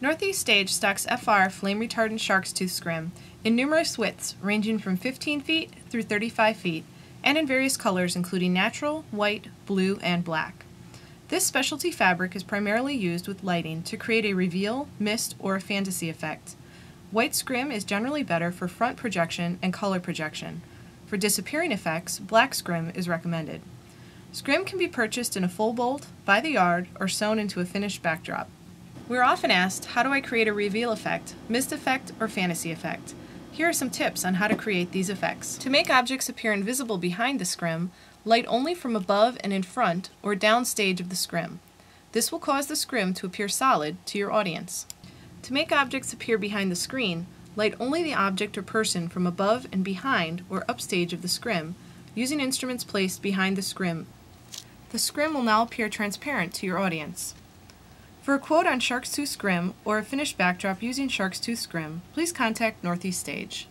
Northeast Stage stocks FR Flame Retardant Sharkstooth Scrim in numerous widths ranging from 15 feet through 35 feet and in various colors including natural, white, blue, and black. This specialty fabric is primarily used with lighting to create a reveal, mist, or fantasy effect. White scrim is generally better for front projection and color projection. For disappearing effects, black scrim is recommended. Scrim can be purchased in a full bolt, by the yard, or sewn into a finished backdrop. We're often asked, how do I create a reveal effect, mist effect, or fantasy effect? Here are some tips on how to create these effects. To make objects appear invisible behind the scrim, light only from above and in front or downstage of the scrim. This will cause the scrim to appear solid to your audience. To make objects appear behind the screen, light only the object or person from above and behind or upstage of the scrim, using instruments placed behind the scrim. The scrim will now appear transparent to your audience. For a quote on Sharkstooth Scrim or a finished backdrop using Sharkstooth Scrim, please contact Northeast Stage.